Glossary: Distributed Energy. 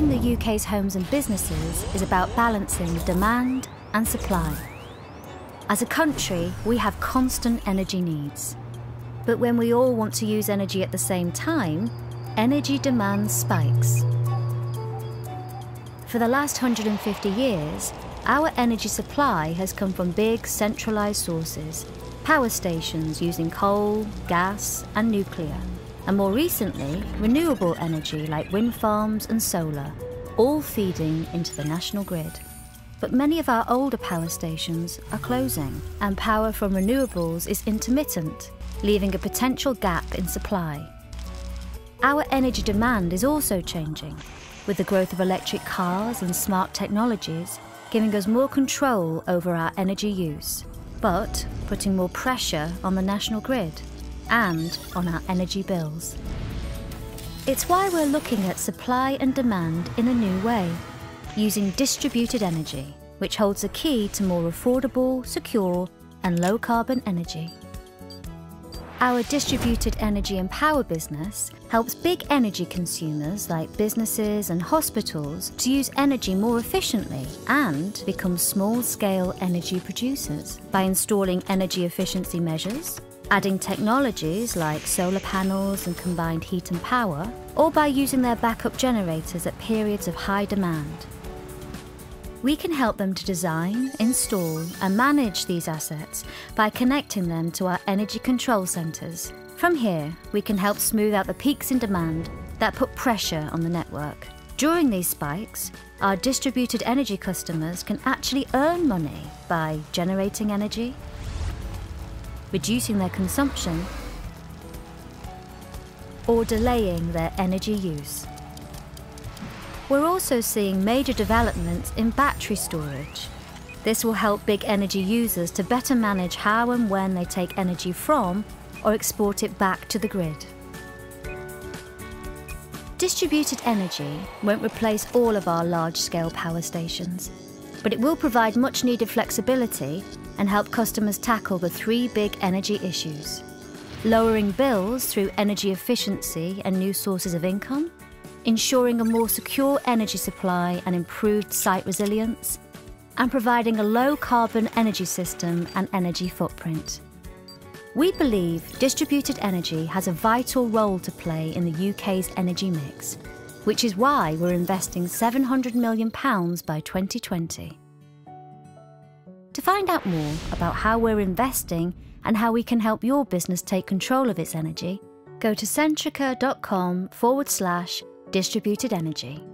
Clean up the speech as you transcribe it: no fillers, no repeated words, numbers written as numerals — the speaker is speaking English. Powering the UK's homes and businesses is about balancing demand and supply. As a country, we have constant energy needs. But when we all want to use energy at the same time, energy demand spikes. For the last 150 years, our energy supply has come from big centralised sources, power stations using coal, gas and nuclear, and more recently, renewable energy like wind farms and solar, all feeding into the national grid. But many of our older power stations are closing, and power from renewables is intermittent, leaving a potential gap in supply. Our energy demand is also changing, with the growth of electric cars and smart technologies giving us more control over our energy use, but putting more pressure on the national grid and on our energy bills. It's why we're looking at supply and demand in a new way, using distributed energy, which holds the key to more affordable, secure and low-carbon energy. Our distributed energy and power business helps big energy consumers like businesses and hospitals to use energy more efficiently and become small-scale energy producers by installing energy efficiency measures, adding technologies like solar panels and combined heat and power, or by using their backup generators at periods of high demand. We can help them to design, install and manage these assets by connecting them to our energy control centres. From here, we can help smooth out the peaks in demand that put pressure on the network. During these spikes, our distributed energy customers can actually earn money by generating energy, reducing their consumption, or delaying their energy use. We're also seeing major developments in battery storage. This will help big energy users to better manage how and when they take energy from or export it back to the grid. Distributed energy won't replace all of our large-scale power stations, but it will provide much-needed flexibility and help customers tackle the three big energy issues: lowering bills through energy efficiency and new sources of income, ensuring a more secure energy supply and improved site resilience, and providing a low-carbon energy system and energy footprint. We believe distributed energy has a vital role to play in the UK's energy mix, which is why we're investing £700 million by 2020. To find out more about how we're investing and how we can help your business take control of its energy, go to centrica.com/distributed energy.